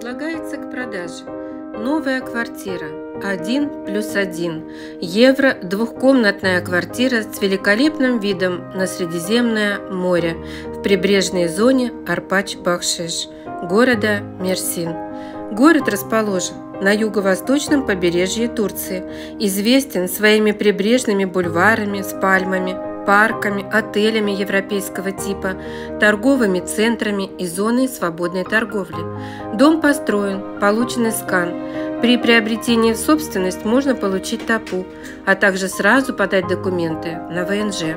предлагается к продаже. Новая квартира 1+1 евро, двухкомнатная квартира с великолепным видом на Средиземное море в прибрежной зоне Арпач-Бахшиш города Мерсин. Город расположен на юго-восточном побережье Турции, известен своими прибрежными бульварами с пальмами, парками, отелями европейского типа, торговыми центрами и зоной свободной торговли. Дом построен, получен из СКАН. При приобретении в собственность можно получить ТАПУ, а также сразу подать документы на ВНЖ.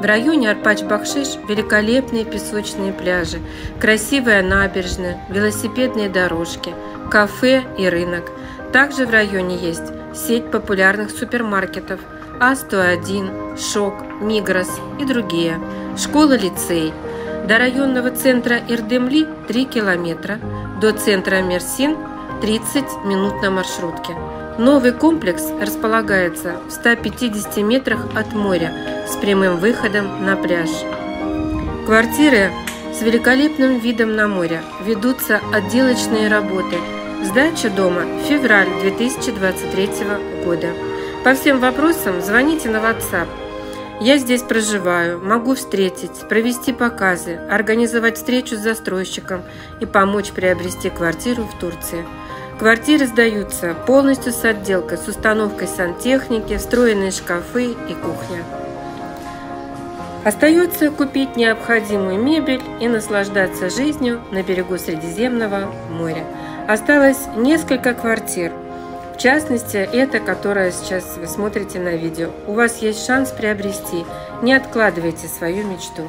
В районе Арпач-Бахшиш великолепные песочные пляжи, красивая набережная, велосипедные дорожки, кафе и рынок. Также в районе есть сеть популярных супермаркетов А-101, ШОК, МИГРОС и другие, школа-лицей. До районного центра Эрдемли 3 километра, до центра Мерсин 30 минут на маршрутке. Новый комплекс располагается в 150 метрах от моря с прямым выходом на пляж. Квартиры с великолепным видом на море, ведутся отделочные работы. Сдача дома февраль 2023 года. По всем вопросам звоните на WhatsApp. Я здесь проживаю, могу встретить, провести показы, организовать встречу с застройщиком и помочь приобрести квартиру в Турции. Квартиры сдаются полностью с отделкой, с установкой сантехники, встроенные шкафы и кухня. Остается купить необходимую мебель и наслаждаться жизнью на берегу Средиземного моря. Осталось несколько квартир, в частности, эта, которая сейчас вы смотрите на видео. У вас есть шанс приобрести. Не откладывайте свою мечту.